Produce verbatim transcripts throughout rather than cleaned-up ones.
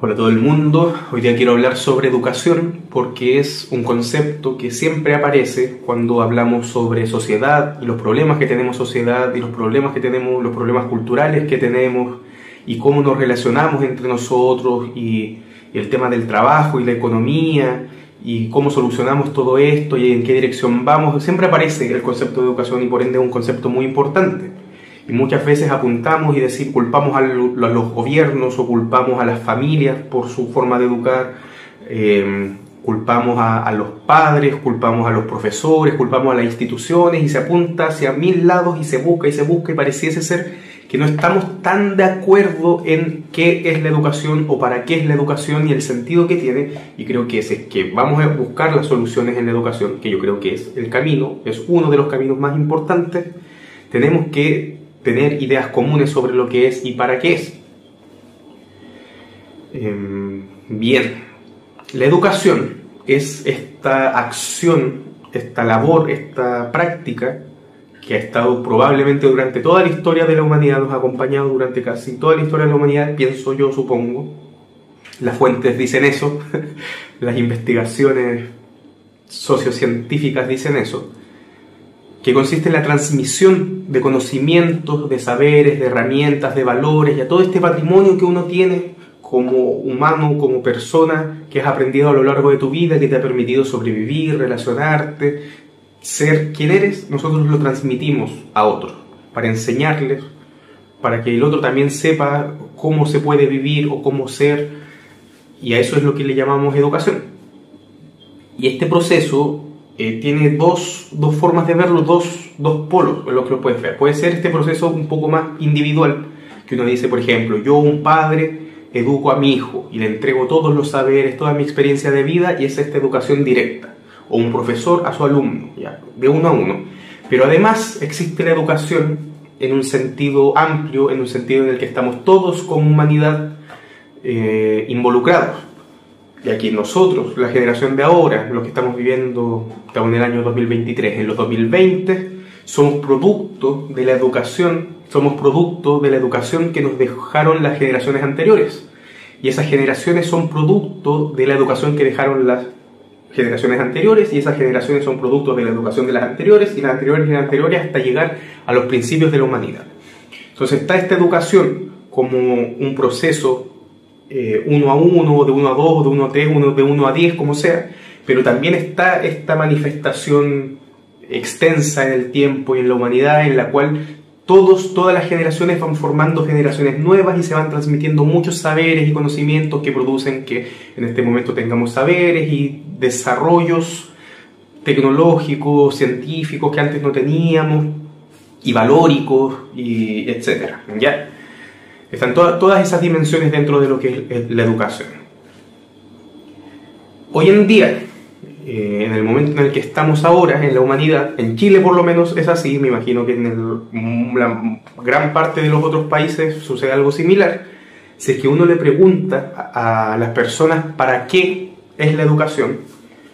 Hola a todo el mundo, hoy día quiero hablar sobre educación porque es un concepto que siempre aparece cuando hablamos sobre sociedad y los problemas que tenemos sociedad y los problemas que tenemos, los problemas culturales que tenemos y cómo nos relacionamos entre nosotros y, y el tema del trabajo y la economía y cómo solucionamos todo esto y en qué dirección vamos. Siempre aparece el concepto de educación y por ende es un concepto muy importante. Y muchas veces apuntamos y decir, culpamos a los gobiernos o culpamos a las familias por su forma de educar, eh, culpamos a, a los padres, culpamos a los profesores, culpamos a las instituciones y se apunta hacia mil lados y se busca y se busca y pareciese ser que no estamos tan de acuerdo en qué es la educación o para qué es la educación y el sentido que tiene. Y creo que ese es que vamos a buscar las soluciones en la educación, que yo creo que es el camino, es uno de los caminos más importantes. Tenemos que tener ideas comunes sobre lo que es y para qué es. Eh, bien, la educación es esta acción, esta labor, esta práctica que ha estado probablemente durante toda la historia de la humanidad, nos ha acompañado durante casi toda la historia de la humanidad, pienso yo, supongo. Las fuentes dicen eso, las investigaciones sociocientíficas dicen eso, que consiste en la transmisión de conocimientos, de saberes, de herramientas, de valores y a todo este patrimonio que uno tiene como humano, como persona, que has aprendido a lo largo de tu vida, que te ha permitido sobrevivir, relacionarte, ser quien eres. Nosotros lo transmitimos a otros para enseñarles, para que el otro también sepa cómo se puede vivir o cómo ser, y a eso es lo que le llamamos educación. Y este proceso Eh, tiene dos, dos formas de verlo, dos, dos polos en los que lo puedes ver. Puede ser este proceso un poco más individual, que uno dice, por ejemplo, yo, un padre, educo a mi hijo y le entrego todos los saberes, toda mi experiencia de vida, y es esta educación directa. O un profesor a su alumno, ya, de uno a uno. Pero además existe la educación en un sentido amplio, en un sentido en el que estamos todos como humanidad eh, involucrados. Y aquí nosotros, la generación de ahora, los que estamos viviendo en el año dos mil veintitrés, en los dos mil veinte, somos producto de la educación, somos producto de la educación que nos dejaron las generaciones anteriores. Y esas generaciones son producto de la educación que dejaron las generaciones anteriores, y esas generaciones son producto de la educación de las anteriores, y las anteriores y las anteriores, hasta llegar a los principios de la humanidad. Entonces está esta educación como un proceso Eh, uno a uno, de uno a dos, de uno a tres, uno, de uno a diez, como sea, pero también está esta manifestación extensa en el tiempo y en la humanidad, en la cual todos, todas las generaciones van formando generaciones nuevas y se van transmitiendo muchos saberes y conocimientos que producen que en este momento tengamos saberes y desarrollos tecnológicos, científicos que antes no teníamos, y valóricos, y etcétera, ¿ya? Están todas, todas esas dimensiones dentro de lo que es la educación. Hoy en día, eh, en el momento en el que estamos ahora, en la humanidad, en Chile por lo menos es así, me imagino que en el, la gran parte de los otros países sucede algo similar, si es que uno le pregunta a, a las personas para qué es la educación.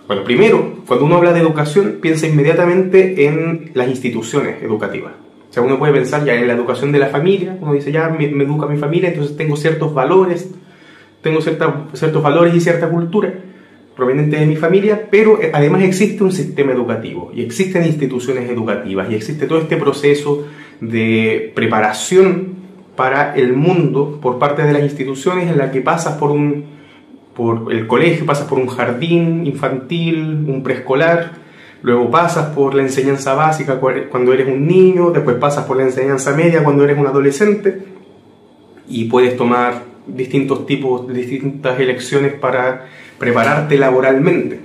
Bueno, primero, cuando uno habla de educación, piensa inmediatamente en las instituciones educativas. O sea, uno puede pensar ya en la educación de la familia, uno dice ya me, me educa mi familia, entonces tengo ciertos valores, tengo cierta, ciertos valores y cierta cultura proveniente de mi familia, pero además existe un sistema educativo y existen instituciones educativas y existe todo este proceso de preparación para el mundo por parte de las instituciones en la que pasas por, un, por el colegio, pasas por un jardín infantil, un preescolar. Luego pasas por la enseñanza básica cuando eres un niño, después pasas por la enseñanza media cuando eres un adolescente y puedes tomar distintos tipos, distintas elecciones para prepararte laboralmente.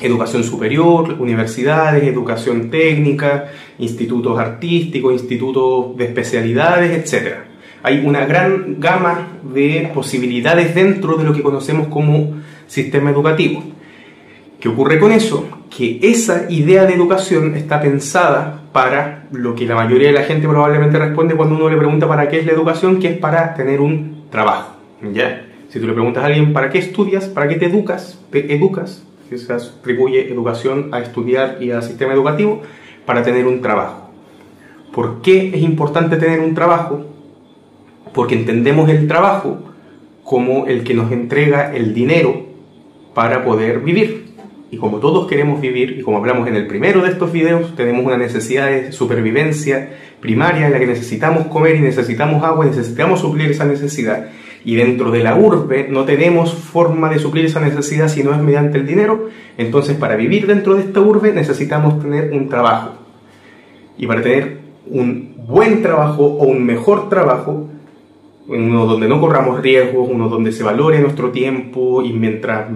Educación superior, universidades, educación técnica, institutos artísticos, institutos de especialidades, etcétera. Hay una gran gama de posibilidades dentro de lo que conocemos como sistema educativo. ¿Qué ocurre con eso? Que esa idea de educación está pensada para lo que la mayoría de la gente probablemente responde cuando uno le pregunta para qué es la educación, que es para tener un trabajo, ¿ya? Si tú le preguntas a alguien para qué estudias, para qué te educas, te educas, que se atribuye educación a estudiar y al sistema educativo, para tener un trabajo. ¿Por qué es importante tener un trabajo? Porque entendemos el trabajo como el que nos entrega el dinero para poder vivir. Y como todos queremos vivir, y como hablamos en el primero de estos videos, tenemos una necesidad de supervivencia primaria en la que necesitamos comer y necesitamos agua, y necesitamos suplir esa necesidad. Y dentro de la urbe no tenemos forma de suplir esa necesidad si no es mediante el dinero. Entonces, para vivir dentro de esta urbe necesitamos tener un trabajo. Y para tener un buen trabajo o un mejor trabajo, uno donde no corramos riesgos, uno donde se valore nuestro tiempo y mientras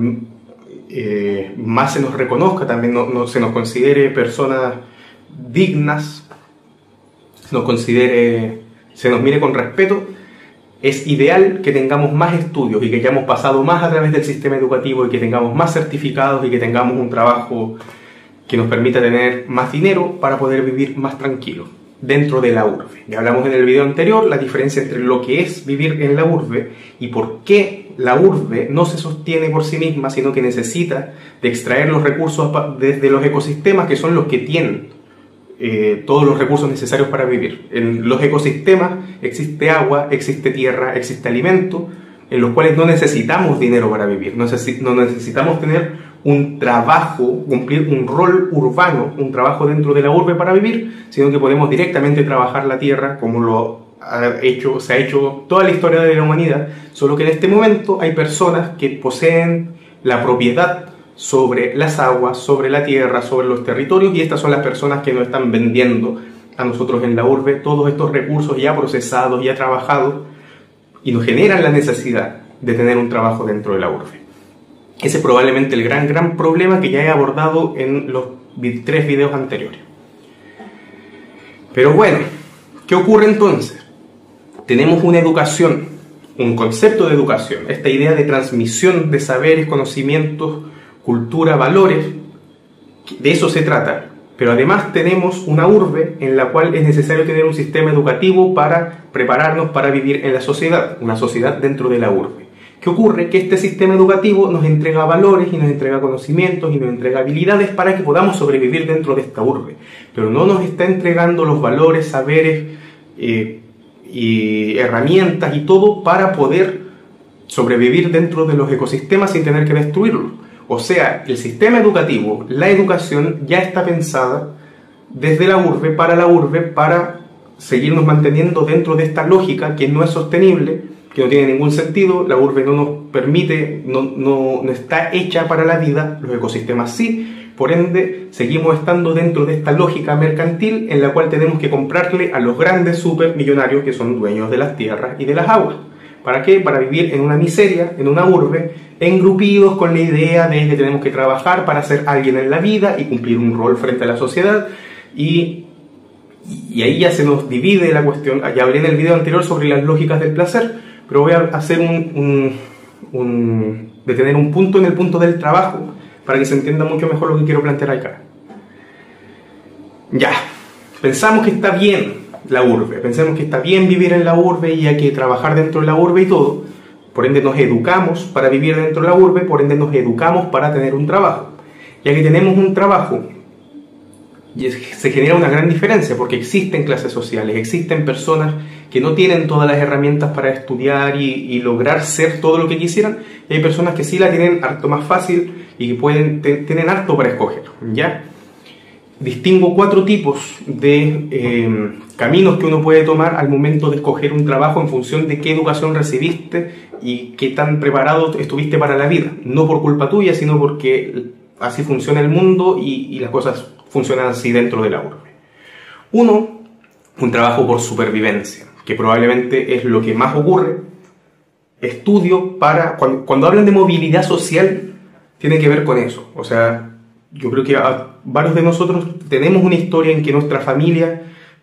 eh, más se nos reconozca, también no, no, se nos considere personas dignas, se nos considere, se nos mire con respeto, es ideal que tengamos más estudios y que hayamos pasado más a través del sistema educativo y que tengamos más certificados y que tengamos un trabajo que nos permita tener más dinero para poder vivir más tranquilo dentro de la urbe. Ya hablamos en el video anterior la diferencia entre lo que es vivir en la urbe y por qué la urbe no se sostiene por sí misma, sino que necesita de extraer los recursos desde los ecosistemas, que son los que tienen eh, todos los recursos necesarios para vivir. En los ecosistemas existe agua, existe tierra, existe alimento, en los cuales no necesitamos dinero para vivir, no necesitamos tener un trabajo, cumplir un rol urbano, un trabajo dentro de la urbe para vivir, sino que podemos directamente trabajar la tierra como lo ha hecho, se ha hecho toda la historia de la humanidad, solo que en este momento hay personas que poseen la propiedad sobre las aguas, sobre la tierra, sobre los territorios, y estas son las personas que nos están vendiendo a nosotros en la urbe todos estos recursos ya procesados, ya trabajados, y nos generan la necesidad de tener un trabajo dentro de la urbe. Ese es probablemente el gran, gran problema que ya he abordado en los tres videos anteriores. Pero bueno, ¿qué ocurre entonces? Tenemos una educación, un concepto de educación, esta idea de transmisión de saberes, conocimientos, cultura, valores, de eso se trata. Pero además tenemos una urbe en la cual es necesario tener un sistema educativo para prepararnos para vivir en la sociedad, una sociedad dentro de la urbe. ¿Qué ocurre? Que este sistema educativo nos entrega valores y nos entrega conocimientos y nos entrega habilidades para que podamos sobrevivir dentro de esta urbe. Pero no nos está entregando los valores, saberes eh, y herramientas y todo para poder sobrevivir dentro de los ecosistemas sin tener que destruirlos. O sea, el sistema educativo, la educación ya está pensada desde la urbe para la urbe para seguirnos manteniendo dentro de esta lógica que no es sostenible, que no tiene ningún sentido. La urbe no nos permite, no, no, no está hecha para la vida, los ecosistemas sí, por ende seguimos estando dentro de esta lógica mercantil en la cual tenemos que comprarle a los grandes supermillonarios que son dueños de las tierras y de las aguas. ¿Para qué? Para vivir en una miseria, en una urbe, engrupidos con la idea de que tenemos que trabajar para ser alguien en la vida y cumplir un rol frente a la sociedad. Y, y ahí ya se nos divide la cuestión, ya hablé en el video anterior sobre las lógicas del placer, pero voy a hacer un, un, un detener un punto en el punto del trabajo para que se entienda mucho mejor lo que quiero plantear acá. Ya, pensamos que está bien la urbe, pensamos que está bien vivir en la urbe y hay que trabajar dentro de la urbe y todo, por ende nos educamos para vivir dentro de la urbe, por ende nos educamos para tener un trabajo. Ya que tenemos un trabajo, se genera una gran diferencia porque existen clases sociales, existen personas que no tienen todas las herramientas para estudiar y, y lograr ser todo lo que quisieran, y hay personas que sí la tienen harto más fácil y que pueden, te, tienen harto para escoger, ¿ya? Distingo cuatro tipos de eh, caminos que uno puede tomar al momento de escoger un trabajo en función de qué educación recibiste y qué tan preparado estuviste para la vida, no por culpa tuya, sino porque así funciona el mundo y, y las cosas funcionan así dentro de la urbe. Uno, un trabajo por supervivencia, que probablemente es lo que más ocurre. Estudio para... Cuando, cuando hablan de movilidad social, tiene que ver con eso. O sea, yo creo que a varios de nosotros tenemos una historia en que nuestra familia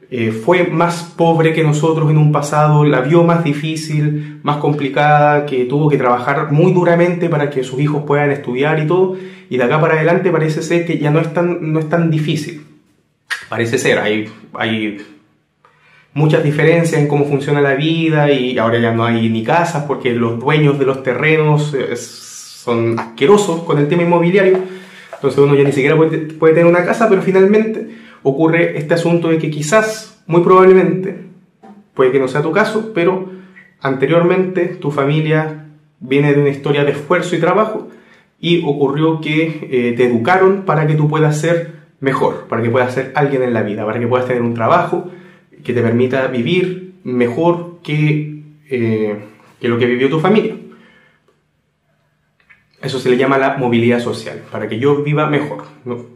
eh, fue más pobre que nosotros en un pasado, la vio más difícil, más complicada, que tuvo que trabajar muy duramente para que sus hijos puedan estudiar y todo, y de acá para adelante parece ser que ya no es tan, no es tan difícil. Parece ser, hay... hay muchas diferencias en cómo funciona la vida y ahora ya no hay ni casas porque los dueños de los terrenos son asquerosos con el tema inmobiliario, entonces uno ya ni siquiera puede, puede tener una casa, pero finalmente ocurre este asunto de que quizás, muy probablemente, puede que no sea tu caso, pero anteriormente tu familia viene de una historia de esfuerzo y trabajo y ocurrió que eh, te educaron para que tú puedas ser mejor, para que puedas ser alguien en la vida, para que puedas tener un trabajo que te permita vivir mejor que, eh, que lo que vivió tu familia. Eso se le llama la movilidad social, para que yo viva mejor.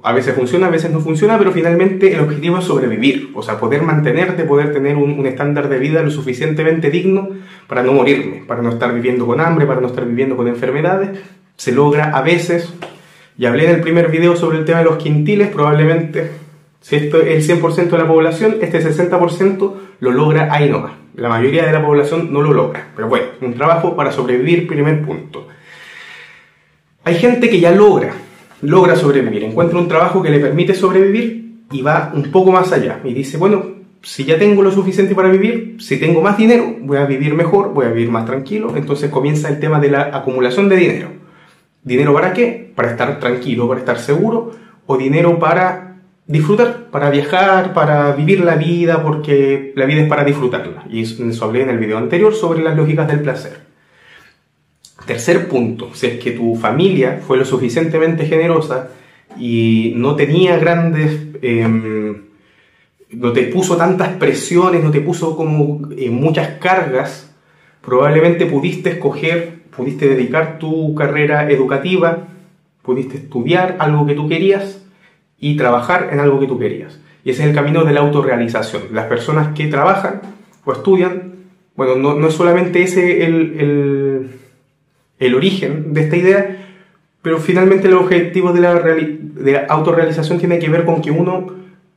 A veces funciona, a veces no funciona, pero finalmente el objetivo es sobrevivir, o sea, poder mantenerte, poder tener un, un estándar de vida lo suficientemente digno para no morirme, para no estar viviendo con hambre, para no estar viviendo con enfermedades. Se logra a veces, y hablé en el primer video sobre el tema de los quintiles, probablemente, si esto es el cien por ciento de la población, este sesenta por ciento lo logra ahí nomás. La mayoría de la población no lo logra, pero bueno, un trabajo para sobrevivir, primer punto. Hay gente que ya logra, logra sobrevivir, encuentra un trabajo que le permite sobrevivir y va un poco más allá. Y dice, bueno, si ya tengo lo suficiente para vivir, si tengo más dinero, voy a vivir mejor, voy a vivir más tranquilo. Entonces comienza el tema de la acumulación de dinero. ¿Dinero para qué? Para estar tranquilo, para estar seguro, o dinero para disfrutar, para viajar, para vivir la vida, porque la vida es para disfrutarla. Y eso hablé en el video anterior sobre las lógicas del placer. Tercer punto, si es que tu familia fue lo suficientemente generosa y no tenía grandes, eh, no te puso tantas presiones, no te puso como eh, muchas cargas, probablemente pudiste escoger, pudiste dedicar tu carrera educativa, pudiste estudiar algo que tú querías y trabajar en algo que tú querías. Y ese es el camino de la autorrealización. Las personas que trabajan o estudian, bueno, no, no es solamente ese el... el el origen de esta idea, pero finalmente el objetivo de la, de la autorrealización tiene que ver con que uno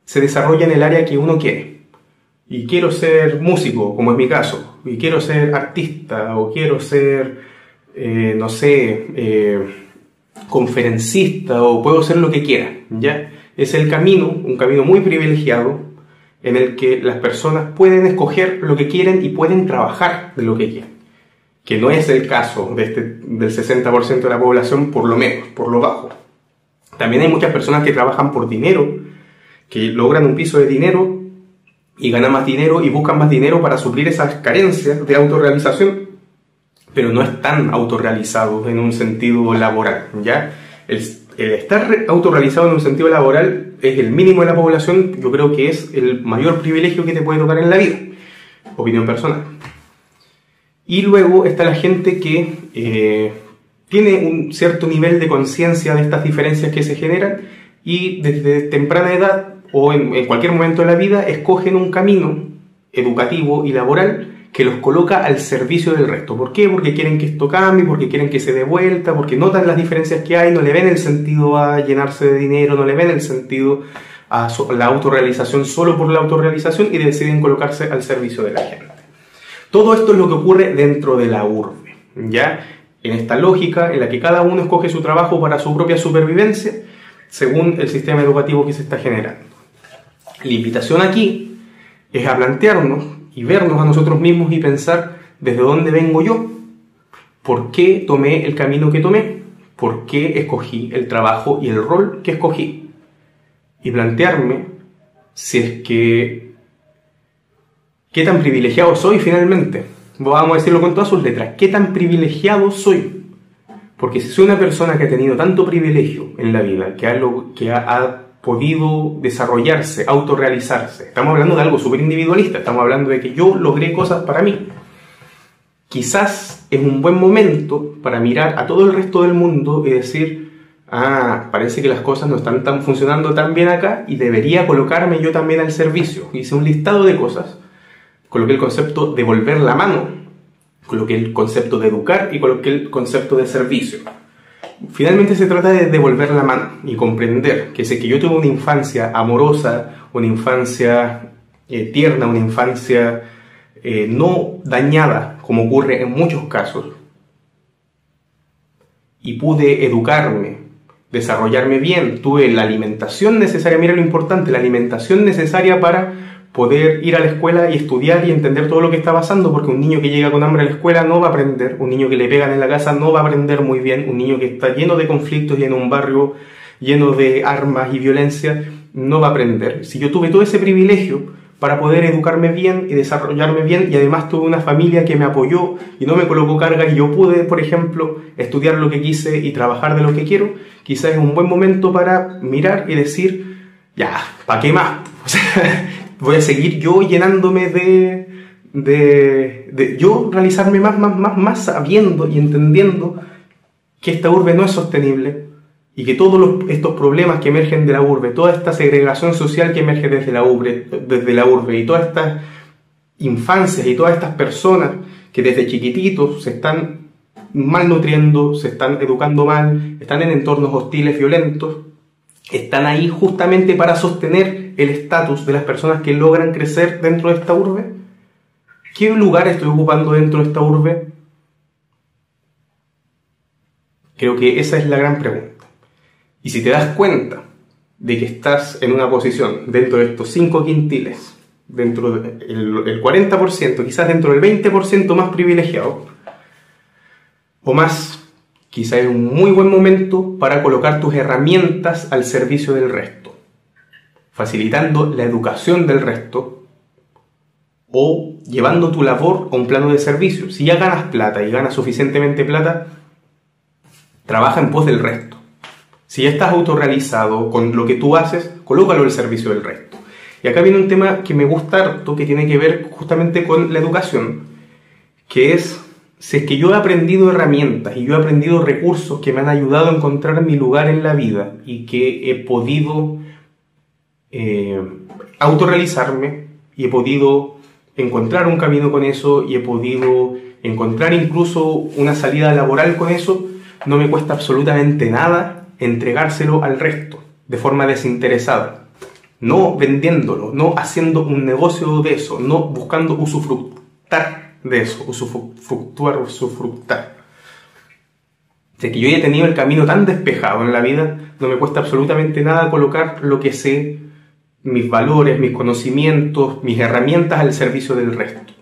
se desarrolla en el área que uno quiere. Y quiero ser músico, como es mi caso, y quiero ser artista, o quiero ser, eh, no sé, eh, conferencista, o puedo ser lo que quiera, ¿ya? Es el camino, un camino muy privilegiado, en el que las personas pueden escoger lo que quieren y pueden trabajar de lo que quieren. Que no es el caso de este, del sesenta por ciento de la población, por lo menos, por lo bajo. También hay muchas personas que trabajan por dinero, que logran un piso de dinero y ganan más dinero y buscan más dinero para suplir esas carencias de autorrealización, pero no están autorrealizados en un sentido laboral, ¿ya? El, el estar autorrealizado en un sentido laboral es el mínimo de la población, yo creo que es el mayor privilegio que te puede tocar en la vida. Opinión personal. Y luego está la gente que eh, tiene un cierto nivel de conciencia de estas diferencias que se generan y desde temprana edad o en, en cualquier momento de la vida escogen un camino educativo y laboral que los coloca al servicio del resto. ¿Por qué? Porque quieren que esto cambie, porque quieren que se dé vuelta, porque notan las diferencias que hay, no le ven el sentido a llenarse de dinero, no le ven el sentido a la autorrealización solo por la autorrealización y deciden colocarse al servicio de la gente. Todo esto es lo que ocurre dentro de la urbe, ¿ya? En esta lógica en la que cada uno escoge su trabajo para su propia supervivencia según el sistema educativo que se está generando. La invitación aquí es a plantearnos y vernos a nosotros mismos y pensar desde dónde vengo yo, por qué tomé el camino que tomé, por qué escogí el trabajo y el rol que escogí. Y plantearme si es que ¿qué tan privilegiado soy finalmente? Vamos a decirlo con todas sus letras. ¿Qué tan privilegiado soy? Porque si soy una persona que ha tenido tanto privilegio en la vida, que ha, lo, que ha, ha podido desarrollarse, autorrealizarse, estamos hablando de algo súper individualista, estamos hablando de que yo logré cosas para mí. Quizás es un buen momento para mirar a todo el resto del mundo y decir, ah, parece que las cosas no están tan funcionando tan bien acá y debería colocarme yo también al servicio. Hice un listado de cosas. Coloqué el concepto de volver la mano, coloqué el concepto de educar y coloqué el concepto de servicio. Finalmente se trata de devolver la mano y comprender que sé que yo tuve una infancia amorosa, una infancia eh, tierna, una infancia eh, no dañada, como ocurre en muchos casos, y pude educarme, desarrollarme bien, tuve la alimentación necesaria, mira lo importante, la alimentación necesaria para poder ir a la escuela y estudiar y entender todo lo que está pasando, porque un niño que llega con hambre a la escuela no va a aprender, un niño que le pegan en la casa no va a aprender muy bien, un niño que está lleno de conflictos y en un barrio lleno de armas y violencia no va a aprender. Si yo tuve todo ese privilegio, para poder educarme bien y desarrollarme bien, y además tuve una familia que me apoyó y no me colocó cargas, y yo pude, por ejemplo, estudiar lo que quise y trabajar de lo que quiero. Quizás es un buen momento para mirar y decir, ya, ¿para qué más? O sea, voy a seguir yo llenándome de, de, de... yo realizarme más, más, más, más sabiendo y entendiendo que esta urbe no es sostenible y que todos los, estos problemas que emergen de la urbe, toda esta segregación social que emerge desde la urbe, desde la urbe y todas estas infancias y todas estas personas que desde chiquititos se están malnutriendo, se están educando mal, están en entornos hostiles, violentos, están ahí justamente para sostener el estatus de las personas que logran crecer dentro de esta urbe. ¿Qué lugar estoy ocupando dentro de esta urbe? Creo que esa es la gran pregunta. Y si te das cuenta de que estás en una posición dentro de estos cinco quintiles, dentro del cuarenta por ciento, quizás dentro del veinte por ciento más privilegiado, o más, quizás es un muy buen momento para colocar tus herramientas al servicio del resto, facilitando la educación del resto o llevando tu labor a un plano de servicio. Si ya ganas plata y ganas suficientemente plata, trabaja en pos del resto. Si ya estás autorrealizado con lo que tú haces, colócalo al servicio del resto. Y acá viene un tema que me gusta harto, que tiene que ver justamente con la educación, que es, si es que yo he aprendido herramientas y yo he aprendido recursos que me han ayudado a encontrar mi lugar en la vida y que he podido eh, autorrealizarme y he podido encontrar un camino con eso y he podido encontrar incluso una salida laboral con eso, no me cuesta absolutamente nada entregárselo al resto de forma desinteresada, no vendiéndolo, no haciendo un negocio de eso, no buscando usufructar de eso, usufructuar, usufructar. De que yo haya tenido el camino tan despejado en la vida, no me cuesta absolutamente nada colocar lo que sé, mis valores, mis conocimientos, mis herramientas al servicio del resto.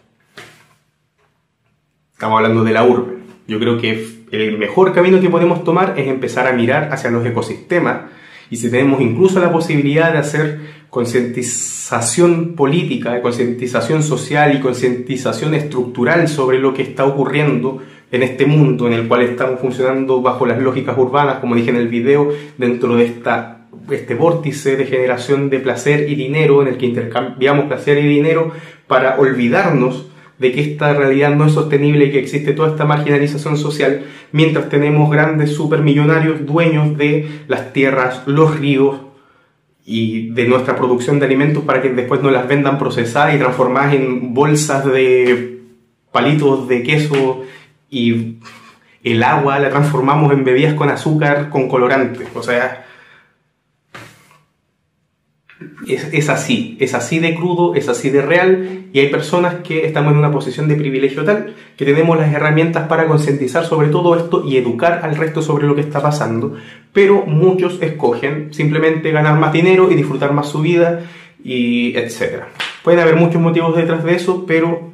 Estamos hablando de la urbe. Yo creo que el mejor camino que podemos tomar es empezar a mirar hacia los ecosistemas, y si tenemos incluso la posibilidad de hacer concientización política, concientización social y concientización estructural sobre lo que está ocurriendo en este mundo en el cual estamos funcionando bajo las lógicas urbanas, como dije en el video, dentro de esta, este vórtice de generación de placer y dinero en el que intercambiamos placer y dinero para olvidarnos de que esta realidad no es sostenible y que existe toda esta marginalización social, mientras tenemos grandes supermillonarios dueños de las tierras, los ríos y de nuestra producción de alimentos para que después nos las vendan procesadas y transformadas en bolsas de palitos de queso, y el agua la transformamos en bebidas con azúcar, con colorantes. O sea, Es, es así, es así de crudo, es así de real, y hay personas que estamos en una posición de privilegio tal que tenemos las herramientas para concientizar sobre todo esto y educar al resto sobre lo que está pasando, pero muchos escogen simplemente ganar más dinero y disfrutar más su vida, y etcétera. Pueden haber muchos motivos detrás de eso, pero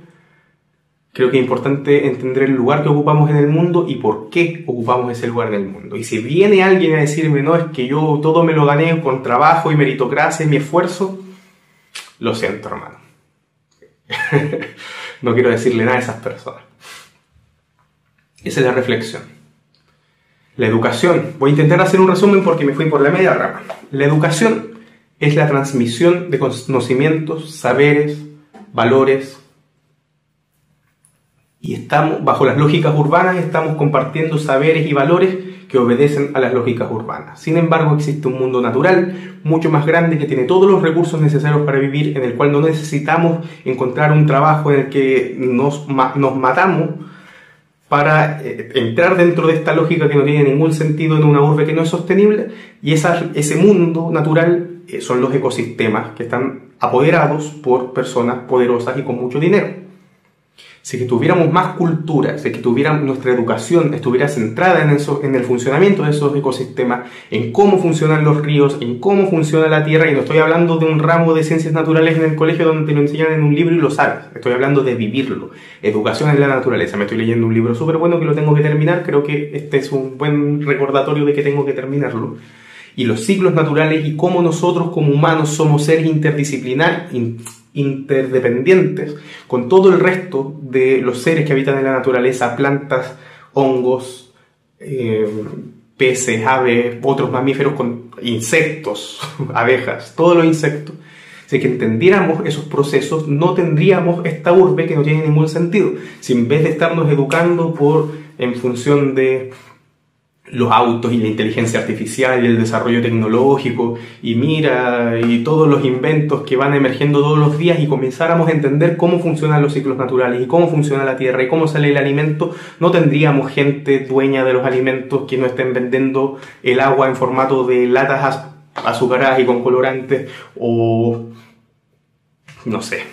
creo que es importante entender el lugar que ocupamos en el mundo y por qué ocupamos ese lugar en el mundo. Y si viene alguien a decirme, no, es que yo todo me lo gané con trabajo y meritocracia y mi esfuerzo, lo siento, hermano. No quiero decirle nada a esas personas. Esa es la reflexión. La educación. Voy a intentar hacer un resumen porque me fui por la media rama. La educación es la transmisión de conocimientos, saberes, valores, y estamos, bajo las lógicas urbanas, estamos compartiendo saberes y valores que obedecen a las lógicas urbanas. Sin embargo, existe un mundo natural mucho más grande que tiene todos los recursos necesarios para vivir, en el cual no necesitamos encontrar un trabajo en el que nos, nos matamos para eh, entrar dentro de esta lógica que no tiene ningún sentido en una urbe que no es sostenible. Y esa, ese mundo natural eh, son los ecosistemas que están apoderados por personas poderosas y con mucho dinero. Si que tuviéramos más cultura, si que tuviéramos, nuestra educación estuviera centrada en, eso, en el funcionamiento de esos ecosistemas, en cómo funcionan los ríos, en cómo funciona la tierra, y no estoy hablando de un ramo de ciencias naturales en el colegio donde te lo enseñan en un libro y lo sabes, estoy hablando de vivirlo, educación en la naturaleza. Me estoy leyendo un libro súper bueno que lo tengo que terminar, creo que este es un buen recordatorio de que tengo que terminarlo, y los ciclos naturales y cómo nosotros como humanos somos seres interdisciplinar, interdisciplinar, interdependientes con todo el resto de los seres que habitan en la naturaleza, plantas, hongos, eh, peces, aves, otros mamíferos, con insectos, abejas, todos los insectos. Si que entendiéramos esos procesos, no tendríamos esta urbe que no tiene ningún sentido. Si en vez de estarnos educando por, en función de los autos y la inteligencia artificial y el desarrollo tecnológico, y mira, y todos los inventos que van emergiendo todos los días, y comenzáramos a entender cómo funcionan los ciclos naturales, y cómo funciona la tierra, y cómo sale el alimento, no tendríamos gente dueña de los alimentos que no estén vendiendo el agua en formato de latas azucaradas y con colorantes, o no sé,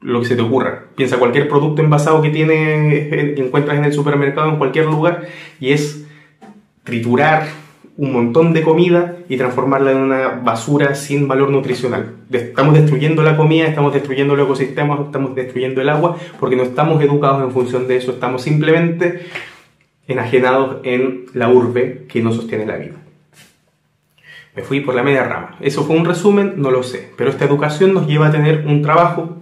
lo que se te ocurra. Piensa cualquier producto envasado que tiene, que encuentras en el supermercado, en cualquier lugar, y es triturar un montón de comida y transformarla en una basura sin valor nutricional. Estamos destruyendo la comida, estamos destruyendo los ecosistemas, estamos destruyendo el agua, porque no estamos educados en función de eso, estamos simplemente enajenados en la urbe que no sostiene la vida. Me fui por la media rama. ¿Eso fue un resumen? No lo sé. Pero esta educación nos lleva a tener un trabajo,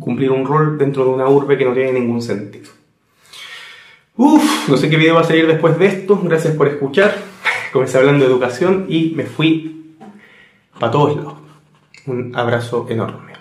cumplir un rol dentro de una urbe que no tiene ningún sentido. Uff, no sé qué video va a salir después de esto. Gracias por escuchar. Comencé hablando de educación y me fui para todos lados. Un abrazo enorme.